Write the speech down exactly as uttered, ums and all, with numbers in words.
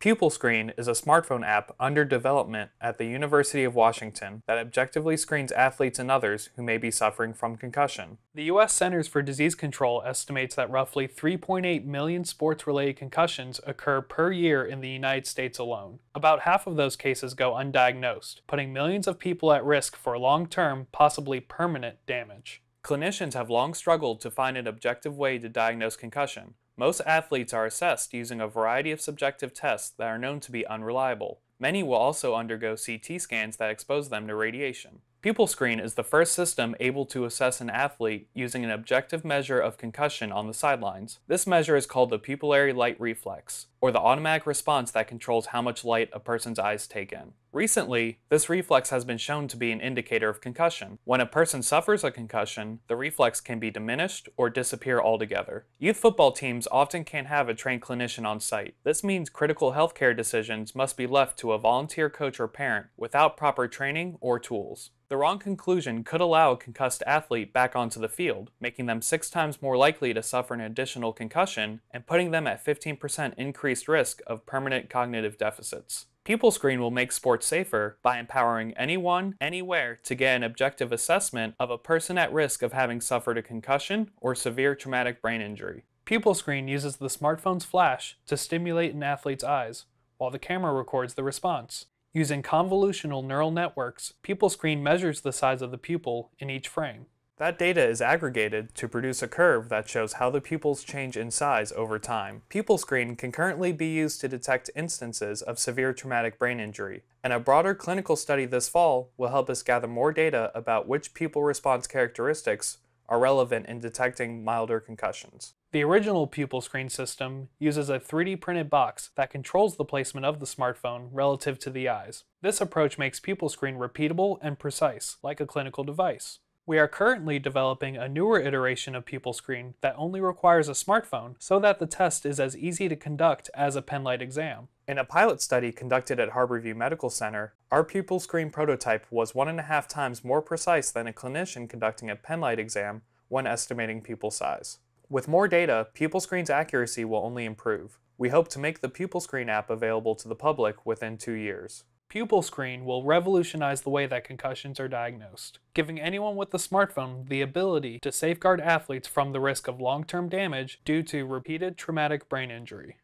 PupilScreen is a smartphone app under development at the University of Washington that objectively screens athletes and others who may be suffering from concussion. The U S Centers for Disease Control estimates that roughly three point eight million sports-related concussions occur per year in the United States alone. About half of those cases go undiagnosed, putting millions of people at risk for long-term, possibly permanent damage. Clinicians have long struggled to find an objective way to diagnose concussion. Most athletes are assessed using a variety of subjective tests that are known to be unreliable. Many will also undergo C T scans that expose them to radiation. PupilScreen is the first system able to assess an athlete using an objective measure of concussion on the sidelines. This measure is called the pupillary light reflex, or the automatic response that controls how much light a person's eyes take in. Recently, this reflex has been shown to be an indicator of concussion. When a person suffers a concussion, the reflex can be diminished or disappear altogether. Youth football teams often can't have a trained clinician on site. This means critical healthcare decisions must be left to a volunteer coach or parent without proper training or tools. The wrong conclusion could allow a concussed athlete back onto the field, making them six times more likely to suffer an additional concussion and putting them at fifteen percent increased risk of permanent cognitive deficits. PupilScreen will make sports safer by empowering anyone, anywhere to get an objective assessment of a person at risk of having suffered a concussion or severe traumatic brain injury. PupilScreen uses the smartphone's flash to stimulate an athlete's eyes, while the camera records the response. Using convolutional neural networks, PupilScreen measures the size of the pupil in each frame. That data is aggregated to produce a curve that shows how the pupils change in size over time. PupilScreen can currently be used to detect instances of severe traumatic brain injury, and a broader clinical study this fall will help us gather more data about which pupil response characteristics are relevant in detecting milder concussions. The original PupilScreen system uses a three D printed box that controls the placement of the smartphone relative to the eyes. This approach makes PupilScreen repeatable and precise, like a clinical device. We are currently developing a newer iteration of PupilScreen that only requires a smartphone so that the test is as easy to conduct as a penlight exam. In a pilot study conducted at Harborview Medical Center, our PupilScreen prototype was one and a half times more precise than a clinician conducting a penlight exam when estimating pupil size. With more data, PupilScreen's accuracy will only improve. We hope to make the PupilScreen app available to the public within two years. PupilScreen will revolutionize the way that concussions are diagnosed, giving anyone with a smartphone the ability to safeguard athletes from the risk of long-term damage due to repeated traumatic brain injury.